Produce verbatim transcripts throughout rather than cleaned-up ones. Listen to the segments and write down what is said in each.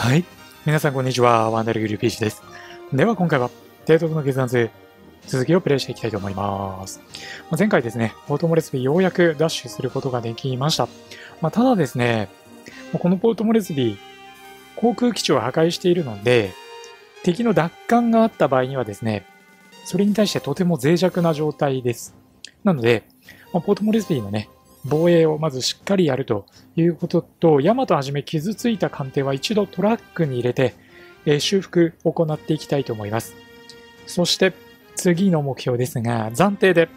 はい。皆さんこんにちは。ワンダルグリーピーチです。では今回は、提督の決断図、続きをプレイしていきたいと思います。まあ、前回ですね、オートモレツビーようやくダッシュすることができました。まあ、ただですね、このポートモレツビー、航空基地を破壊しているので、敵の奪還があった場合にはですね、それに対してとても脆弱な状態です。なので、まあ、ポートモレツビーのね、防衛をまずしっかりやるということと、ヤマトはじめ傷ついた艦艇は一度トラックに入れて、えー、修復を行っていきたいと思います。そして次の目標ですが、暫定で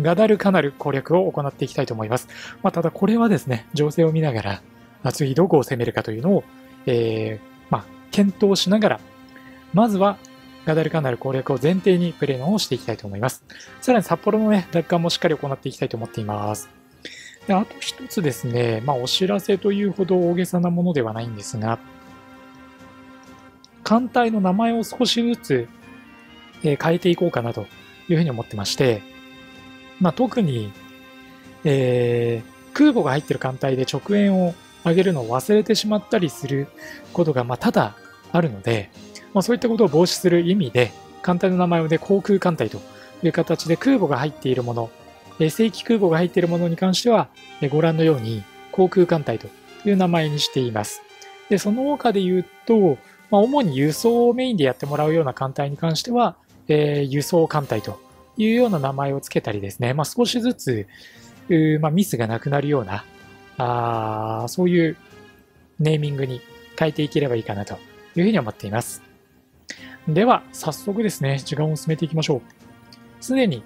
ガダルカナル攻略を行っていきたいと思います。まあ、ただこれはですね、情勢を見ながら、次どこを攻めるかというのを、えーまあ、検討しながら、まずはガダルカナル攻略を前提にプレイの方をしていきたいと思います。さらに札幌の、ね、奪還もしっかり行っていきたいと思っています。で、あと一つですね、まあ、お知らせというほど大げさなものではないんですが、艦隊の名前を少しずつ、えー、変えていこうかなというふうに思ってまして、まあ、特に、えー、空母が入っている艦隊で直縁を上げるのを忘れてしまったりすることがまあ多々あるので、まあ、そういったことを防止する意味で、艦隊の名前を、ね、航空艦隊という形で空母が入っているもの、正規空母が入っているものに関しては、ご覧のように航空艦隊という名前にしています。で、その他で言うと、まあ、主に輸送をメインでやってもらうような艦隊に関しては、えー、輸送艦隊というような名前をつけたりですね、まあ、少しずつ、まあ、ミスがなくなるようなあ、そういうネーミングに変えていければいいかなというふうに思っています。では、早速ですね、時間を進めていきましょう。すでに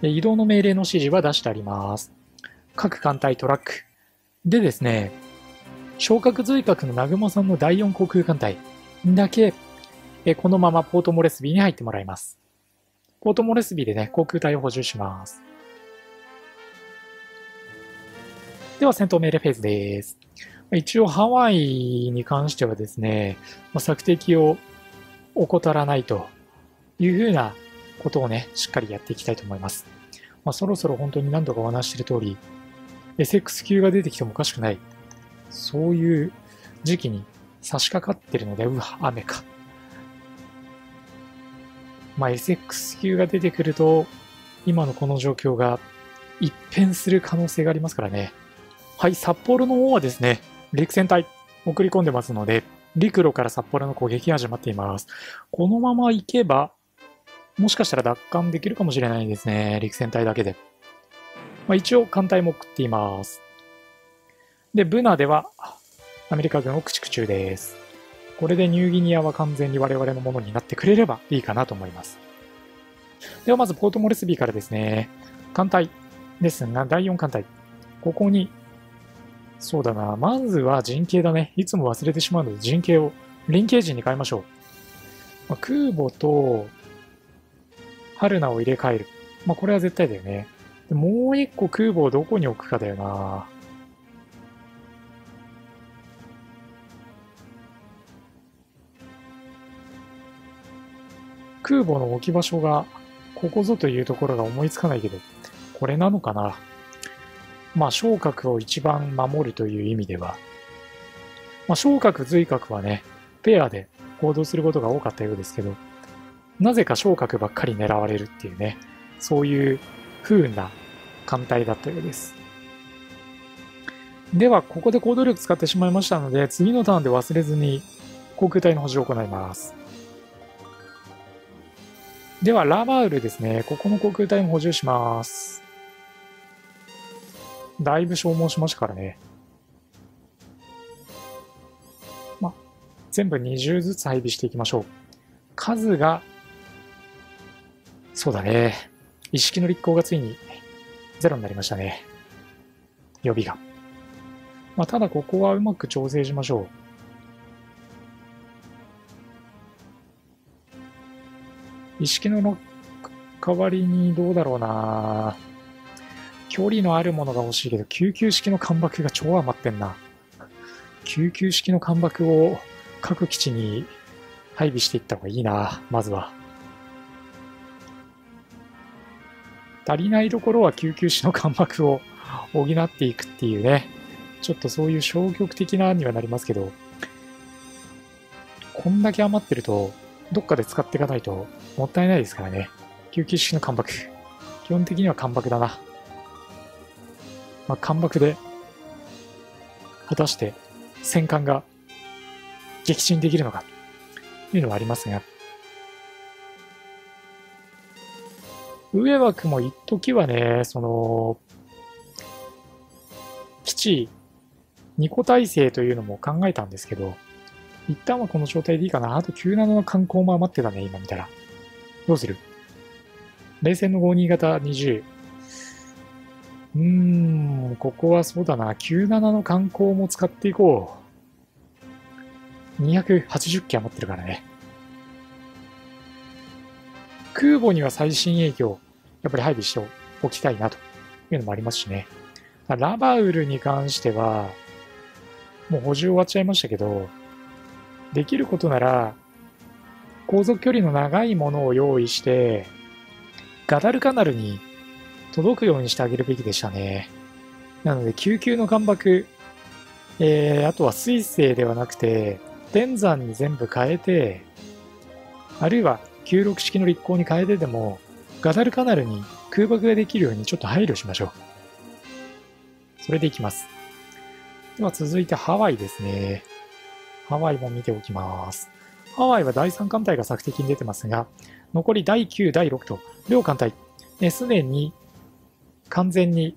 移動の命令の指示は出してあります。各艦隊トラック。でですね、昇格随格の南雲さんのだいよん航空艦隊だけ、このままポートモレスビーに入ってもらいます。ポートモレスビーでね、航空隊を補充します。では戦闘命令フェーズです。一応ハワイに関してはですね、索敵を怠らないというふうなことをね、しっかりやっていきたいと思います。まあ、そろそろ本当に何度かお話している通り、エスエックス 級が出てきてもおかしくない、そういう時期に差し掛かってるので、うわ、雨か。まあ、エスエックス 級が出てくると、今のこの状況が一変する可能性がありますからね。はい、札幌の方はですね、陸戦隊送り込んでますので、陸路から札幌の攻撃が始まっています。このまま行けば、もしかしたら奪還できるかもしれないですね。陸戦隊だけで。まあ、一応艦隊も食っています。で、ブナではアメリカ軍を駆逐中です。これでニューギニアは完全に我々のものになってくれればいいかなと思います。ではまずポートモレスビーからですね。艦隊ですが、だいよん艦隊。ここに、そうだな、まずは陣形だね。いつも忘れてしまうので陣形を輪形陣に変えましょう。まあ、空母と、春菜を入れ替える。まあ、これは絶対だよね。でもう一個空母をどこに置くかだよな。空母の置き場所が、ここぞというところが思いつかないけど、これなのかな。まあ、昇格を一番守るという意味では。まあ、昇格、随格はね、ペアで行動することが多かったようですけど、なぜか昇格ばっかり狙われるっていうね、そういう風な艦隊だったようです。では、ここで行動力使ってしまいましたので、次のターンで忘れずに航空隊の補充を行います。では、ラバウルですね。ここの航空隊も補充します。だいぶ消耗しましたからね。ま、全部にじゅうずつ配備していきましょう。数が、そうだね。一式の立候がついにゼロになりましたね。予備が。まあ、ただここはうまく調整しましょう。一式のの代わりにどうだろうな。距離のあるものが欲しいけど、救急式の艦爆が超余ってんな。救急式の艦爆を各基地に配備していった方がいいな、まずは。足りないところは救急士の艦爆を補っていくっていうね、ちょっとそういう消極的な案にはなりますけど、こんだけ余ってると、どっかで使っていかないともったいないですからね。救急式の艦爆。基本的には艦爆だな。まあ、艦爆で、果たして戦艦が撃沈できるのか、というのはありますが。上枠も一時はね、その、基地にこ体制というのも考えたんですけど、一旦はこの状態でいいかな。あときゅうじゅうななの観光も余ってたね、今見たら。どうする？冷戦のごじゅうに型にじゅう。うーん、ここはそうだな。きゅうじゅうななの観光も使っていこう。にひゃくはちじゅう機余ってるからね。空母には最新鋭機をやっぱり配備しておきたいなというのもありますしね。ラバウルに関しては、もう補充終わっちゃいましたけど、できることなら、航続距離の長いものを用意して、ガダルカナルに届くようにしてあげるべきでしたね。なので、救急の艦爆、えー、あとは水星ではなくて、天山に全部変えて、あるいは、きゅうじゅうろく式の立航に変えてでも、ガダルカナルに空爆ができるようにちょっと配慮しましょう。それでいきます。では続いてハワイですね。ハワイも見ておきます。ハワイはだいさん艦隊が索敵に出てますが、残りだいきゅう、だいろくと、両艦隊、すでに完全に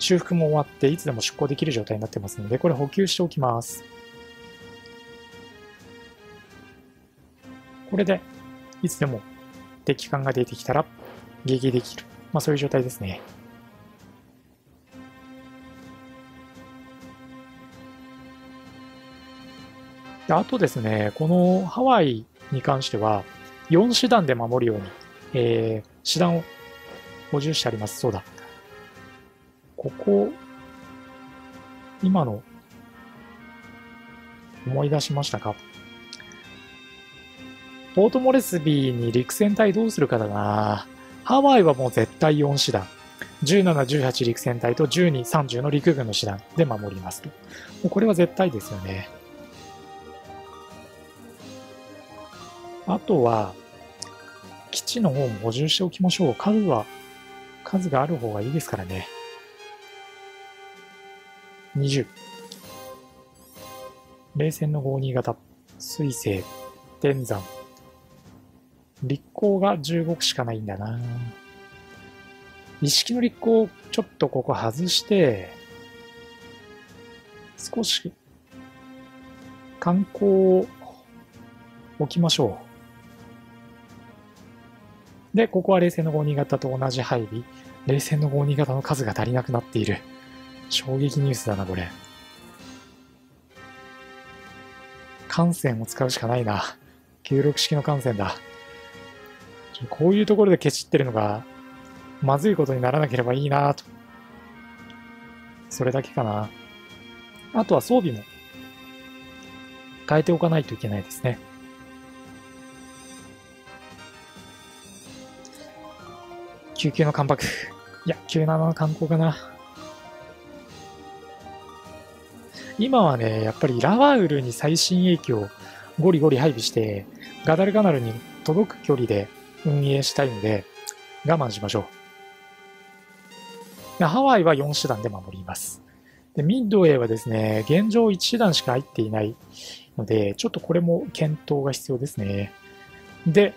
修復も終わって、いつでも出航できる状態になってますので、これ補給しておきます。これで、いつでも敵艦が出てきたら、迎撃できる。まあそういう状態ですね。であとですね、このハワイに関しては、よん師団で守るように、えー、師団を補充してあります。そうだ。ここ、今の、思い出しましたか？ポートモレスビーに陸戦隊どうするかだな。ハワイはもう絶対よん師団。じゅうなな、じゅうはち陸戦隊とじゅうに、さんじゅうの陸軍の師団で守りますと。もうこれは絶対ですよね。あとは、基地の方も補充しておきましょう。数は、数がある方がいいですからね。にじゅう。冷戦のごじゅうに型。水星。天山。立航がじゅうごしかないんだな。一式の立航、ちょっとここ外して、少し、観光を置きましょう。で、ここは冷戦のごじゅうに型と同じ配備。冷戦のごじゅうに型の数が足りなくなっている。衝撃ニュースだな、これ。艦船を使うしかないな。きゅうじゅうろく式の艦船だ。こういうところでケチってるのが、まずいことにならなければいいなぁと。それだけかな。あとは装備も変えておかないといけないですね。救急の艦爆。いや、きゅうじゅうななの艦砲かな。今はね、やっぱりラワウルに最新鋭機をゴリゴリ配備して、ガダルガナルに届く距離で運営したいので、我慢しましょう。ハワイはよん師団で守ります。で、ミッドウェイはですね、現状いち師団しか入っていないので、ちょっとこれも検討が必要ですね。で、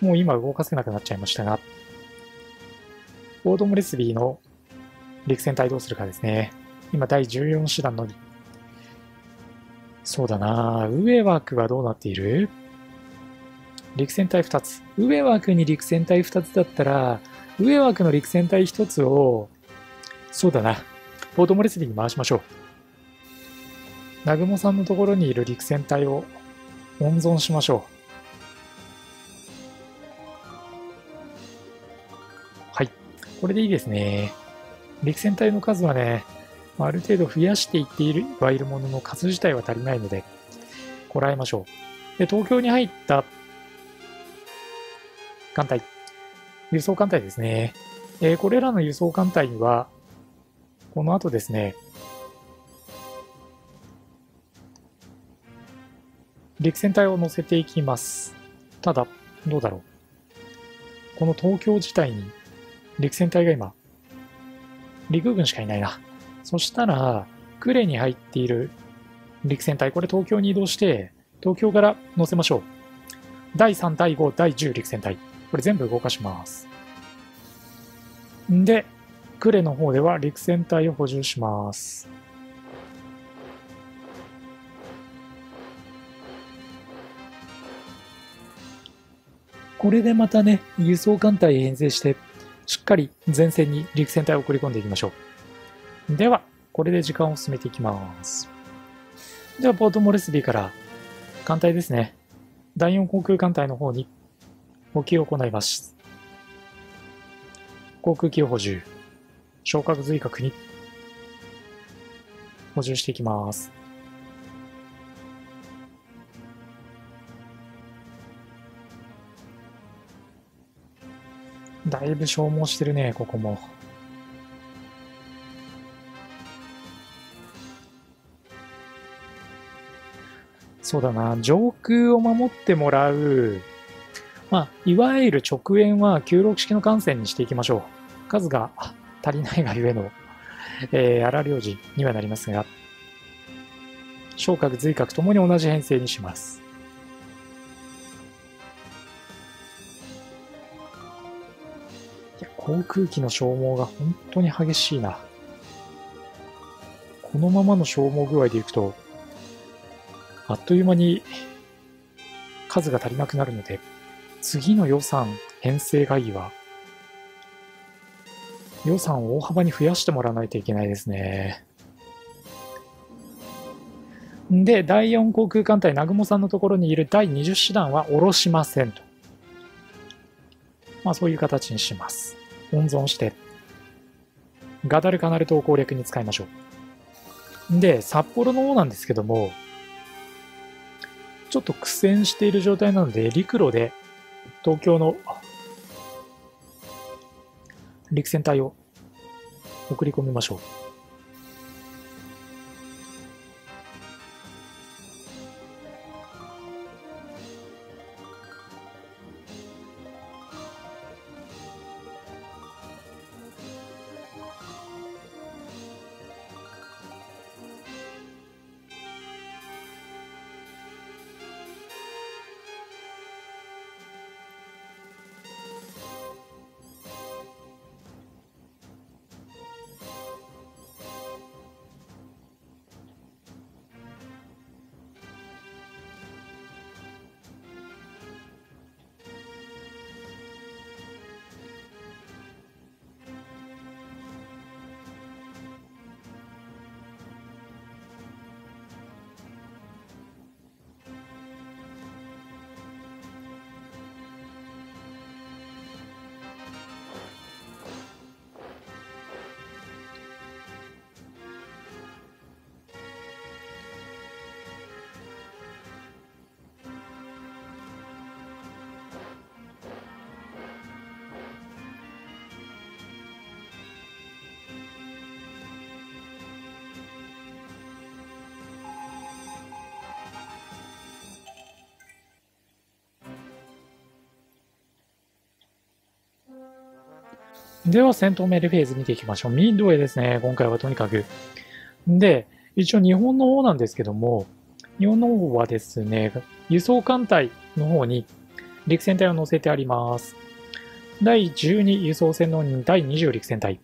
もう今動かせなくなっちゃいましたが、ポートモレスビーの陸戦隊どうするかですね。今だいじゅうよん師団のみ。そうだな、上枠はどうなっている？陸戦隊ふたつ。上枠に陸戦隊ふたつだったら、上枠の陸戦隊ひとつを、そうだな、ポートモレスビーに回しましょう。南雲さんのところにいる陸戦隊を温存しましょう。これでいいですね。陸戦隊の数はね、ある程度増やしていっているはいるものの数自体は足りないので、こらえましょう。で、東京に入った艦隊、輸送艦隊ですね。えー、これらの輸送艦隊には、この後ですね、陸戦隊を乗せていきます。ただ、どうだろう。この東京自体に陸戦隊が今、陸軍しかいないな。そしたら、呉に入っている陸戦隊、これ東京に移動して、東京から乗せましょう。だいさん、だいご、だいじゅう陸戦隊。これ全部動かします。んで、呉の方では陸戦隊を補充します。これでまたね、輸送艦隊編成して、しっかり前線に陸戦隊を送り込んでいきましょう。では、これで時間を進めていきます。では、ポートモレスビーから、艦隊ですね。だいよん航空艦隊の方に補給を行います。航空機を補充。昇格髄核に補充していきます。だいぶ消耗してるね、ここも。そうだな、上空を守ってもらう。まあ、いわゆる直縁はきゅうろく式の艦船にしていきましょう。数が足りないがゆえの、えー、荒領事にはなりますが、昇格、随格ともに同じ編成にします。いや、航空機の消耗が本当に激しいな。このままの消耗具合でいくと、あっという間に数が足りなくなるので、次の予算編成会議は、予算を大幅に増やしてもらわないといけないですね。で、だいよん航空艦隊、南雲さんのところにいるだいにじゅう師団は下ろしませんと。まあ、そういう形にします。温存して、ガダルカナル島攻略に使いましょう。で、札幌の方なんですけども、ちょっと苦戦している状態なので、陸路で東京の陸戦隊を送り込みましょう。では戦闘命令フェーズ見ていきましょう。ミッドウェーですね、今回はとにかく。で、一応日本の方なんですけども、日本の方はですね、輸送艦隊の方に陸戦隊を乗せてあります。だいじゅうに輸送船の方にだいにじゅう陸戦隊、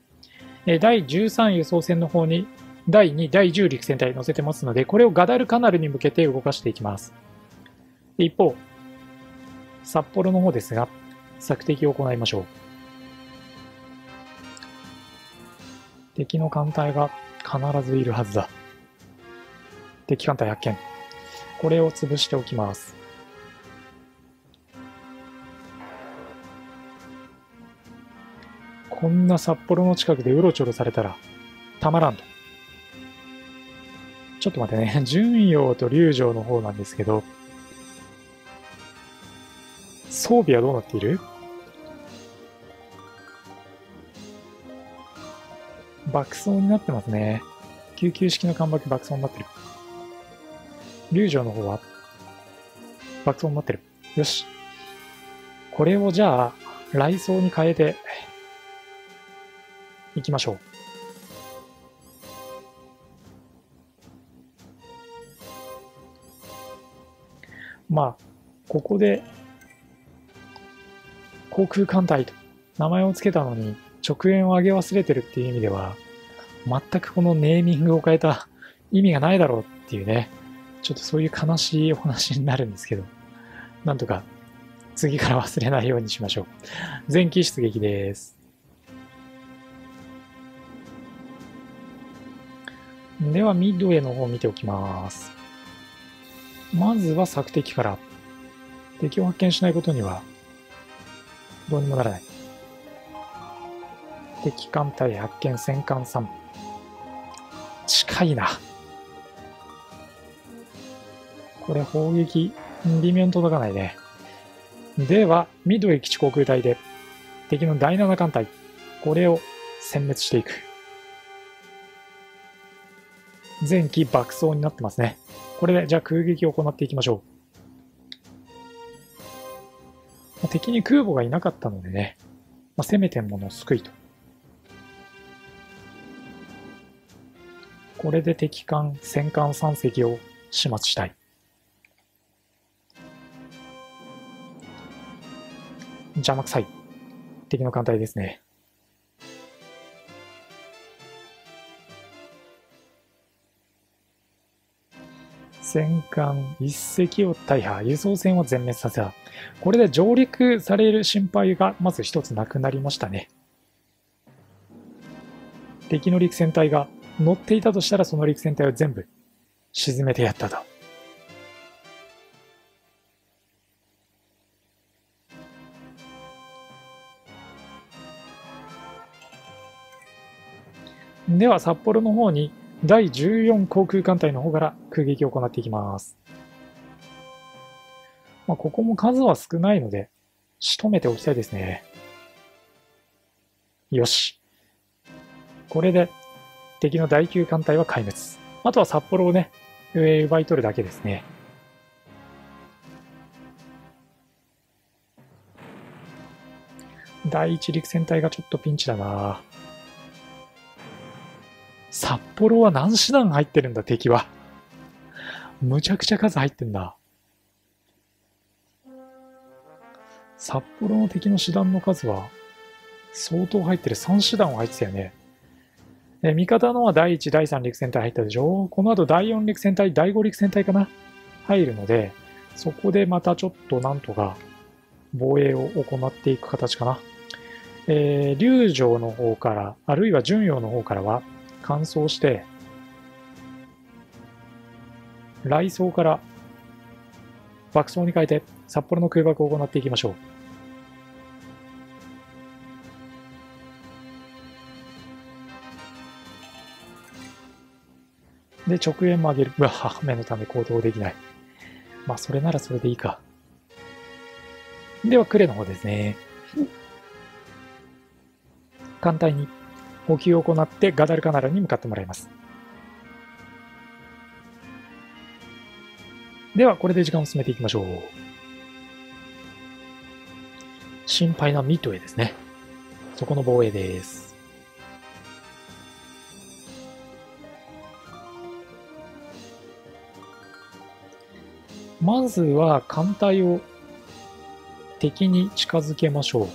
だいじゅうさん輸送船の方にだいに、だいじゅう陸戦隊乗せてますので、これをガダルカナルに向けて動かしていきます。一方、札幌の方ですが、索敵を行いましょう。敵の艦隊が必ずいるはずだ。敵艦隊発見。これを潰しておきます。こんな札幌の近くでうろちょろされたらたまらんと。ちょっと待ってね。純陽と龍城の方なんですけど、装備はどうなっている？爆走になってますね。きゅうきゅう式の艦爆爆走になってる。龍城の方は爆弾持ってる。よし。これをじゃあ、雷槍に変えて、いきましょう。まあ、ここで、航空艦隊と名前を付けたのに、直縁を上げ忘れてるっていう意味では、全くこのネーミングを変えた意味がないだろうっていうね、ちょっとそういう悲しいお話になるんですけど、なんとか次から忘れないようにしましょう。前期出撃です。では、ミッドウェイの方を見ておきます。まずは索敵から。敵を発見しないことには、どうにもならない。敵艦隊発見、戦艦さん。近いな。これ砲撃、微妙に届かないね。では、ミッドウェイ基地航空隊で、敵のだいなな艦隊、これを殲滅していく。前期爆走になってますね。これで、じゃあ空撃を行っていきましょう。敵に空母がいなかったのでね、まあ、せめてものを救いと。これで敵艦、戦艦さん隻を始末したい。邪魔くさい。敵の艦隊ですね。戦艦いっ隻を大破。輸送船を全滅させた。これで上陸される心配がまず一つなくなりましたね。敵の陸戦隊が乗っていたとしたら、その陸戦隊を全部沈めてやったと。では、札幌の方にだいじゅうよん航空艦隊の方から空撃を行っていきます。まあ、ここも数は少ないので、仕留めておきたいですね。よし。これで敵のだいきゅう艦隊は壊滅。あとは札幌をね、上へ奪い取るだけですね。だいいち陸戦隊がちょっとピンチだな。札幌は何師団入ってるんだ、敵は。むちゃくちゃ数入ってんだ。札幌の敵の師団の数は相当入ってる。さん師団は入ってたよね。で、味方のはだいいち、だいさん陸戦隊入ったでしょ。この後だいよん陸戦隊、だいご陸戦隊かな入るので、そこでまたちょっとなんとか防衛を行っていく形かな。えー、龍城の方から、あるいは純陽の方からは、乾燥して、雷槍から爆槍に変えて、札幌の空爆を行っていきましょう。で、直縁も上げる。うわ、目のため行動できない。まあ、それならそれでいいか。では、呉の方ですね。艦隊に補給を行ってガダルカナルに向かってもらいます。では、これで時間を進めていきましょう。心配なミッドウェイですね。そこの防衛です。まずは艦隊を敵に近づけましょう。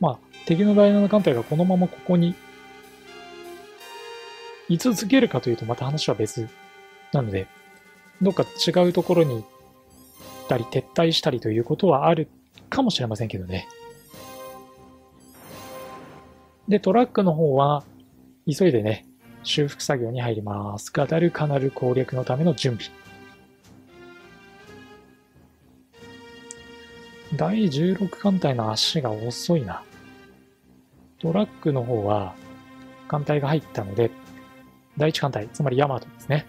まあ、敵のだいなな艦隊がこのままここに居続けるかというとまた話は別なので、どっか違うところに行ったり撤退したりということはあるかもしれませんけどね。で、トラックの方は急いでね、修復作業に入ります。ガダルカナル攻略のための準備。だいじゅうろく艦隊の足が遅いな。トラックの方は艦隊が入ったので、だいいち艦隊、つまりヤマトですね。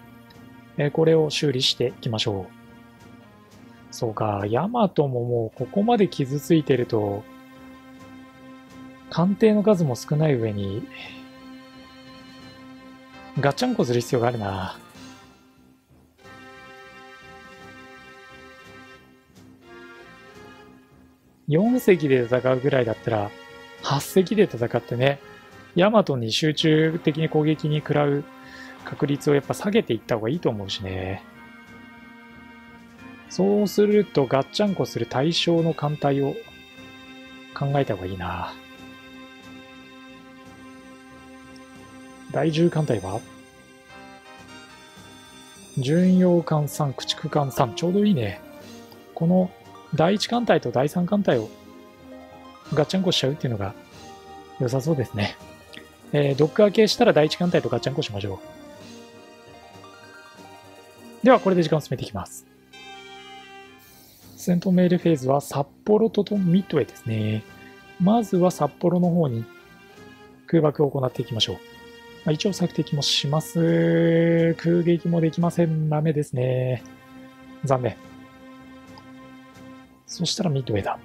えー、これを修理していきましょう。そうか、ヤマトももうここまで傷ついてると、艦艇の数も少ない上に、ガチャンコする必要があるな。よん隻で戦うぐらいだったらはち隻で戦ってね、ヤマトに集中的に攻撃に食らう確率をやっぱ下げていった方がいいと思うしね。そうするとガッチャンコする対象の艦隊を考えた方がいいな。だいじゅう艦隊は巡洋艦さん、駆逐艦さん、ちょうどいいね。このだいいち艦隊とだいさん艦隊をガッチャンコしちゃうっていうのが良さそうですね。えー、ドック開けしたらだいいち艦隊とガッチャンコしましょう。ではこれで時間を進めていきます。戦闘命令フェーズは札幌とミッドウェイですね。まずは札幌の方に空爆を行っていきましょう。まあ、一応索敵もします。空撃もできません。ダメですね。残念。そしたらミッドウェイだ。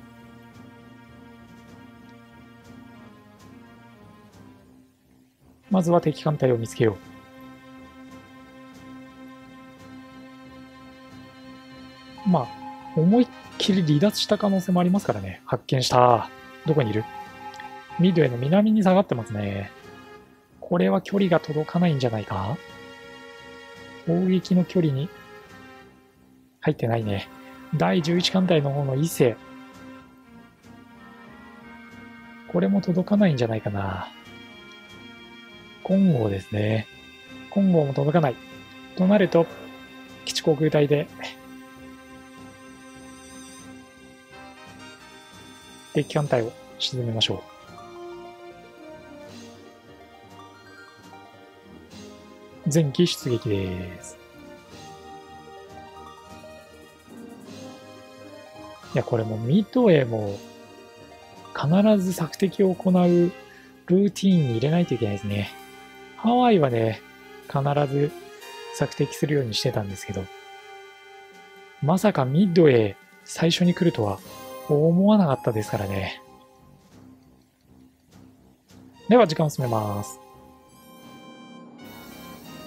まずは敵艦隊を見つけよう。まあ、思いっきり離脱した可能性もありますからね。発見した。どこにいる？ミッドウェイの南に下がってますね。これは距離が届かないんじゃないか？攻撃の距離に入ってないね。だいじゅういち艦隊の方の伊勢。これも届かないんじゃないかな。金剛ですね。金剛も届かない。となると、基地航空隊で、敵艦隊を沈めましょう。前期出撃です。いや、これもミッドウェイも、必ず索敵を行うルーティーンに入れないといけないですね。ハワイはね、必ず索敵するようにしてたんですけど、まさかミッドウェイ最初に来るとは思わなかったですからね。では時間を進めます。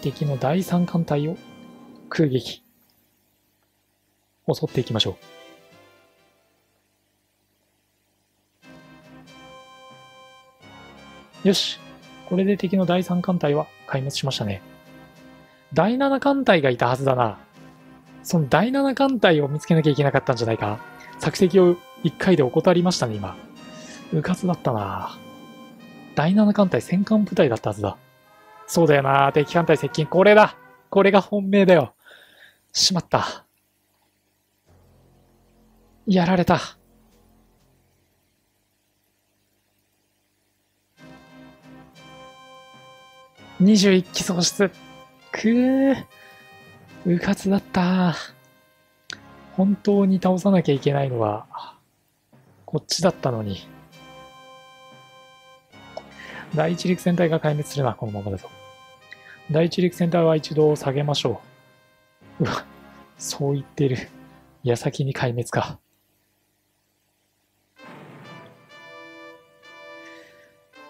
敵のだいさん艦隊を空撃。襲っていきましょう。よし。これで敵のだいさん艦隊は壊滅しましたね。だいなな艦隊がいたはずだな。そのだいなな艦隊を見つけなきゃいけなかったんじゃないか。索敵をいっかいで怠りましたね、今。うかつだったな。だいなな艦隊、戦艦部隊だったはずだ。そうだよな。敵艦隊接近。これだ。これが本命だよ。しまった。やられた。にじゅういっ機喪失。くぅ。うかつだった。本当に倒さなきゃいけないのは、こっちだったのに。第一陸戦隊が壊滅するな、このままだと。第一陸戦隊は一度下げましょう。うわ、そう言ってる。矢先に壊滅か。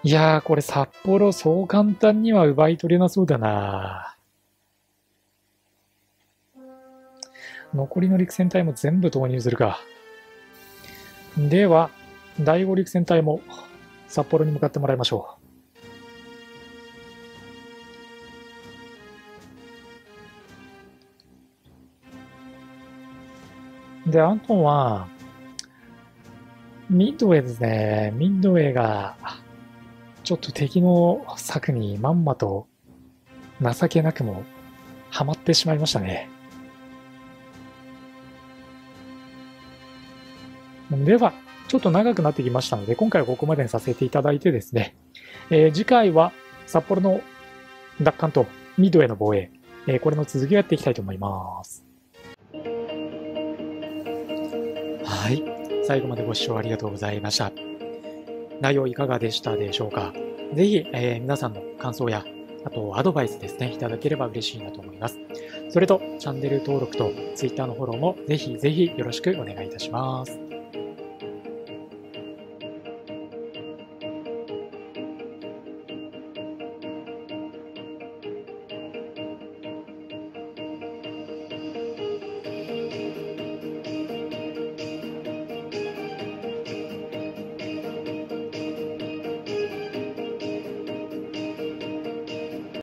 いやー、これ札幌そう簡単には奪い取れなそうだな。残りの陸戦隊も全部投入するか。では、だいご陸戦隊も札幌に向かってもらいましょう。で、あとは、ミッドウェイですね。ミッドウェイが、ちょっと敵の策にまんまと情けなくもハマってしまいましたね。では、ちょっと長くなってきましたので、今回はここまでにさせていただいてですね、えー、次回は札幌の奪還とミッドウェイの防衛、えー、これの続きをやっていきたいと思います。はい、最後までご視聴ありがとうございました。内容いかがでしたでしょうか。ぜひ、えー、皆さんの感想や、あとアドバイスですね、いただければ嬉しいなと思います。それと、チャンネル登録と ツイッター のフォローもぜひぜひよろしくお願いいたします。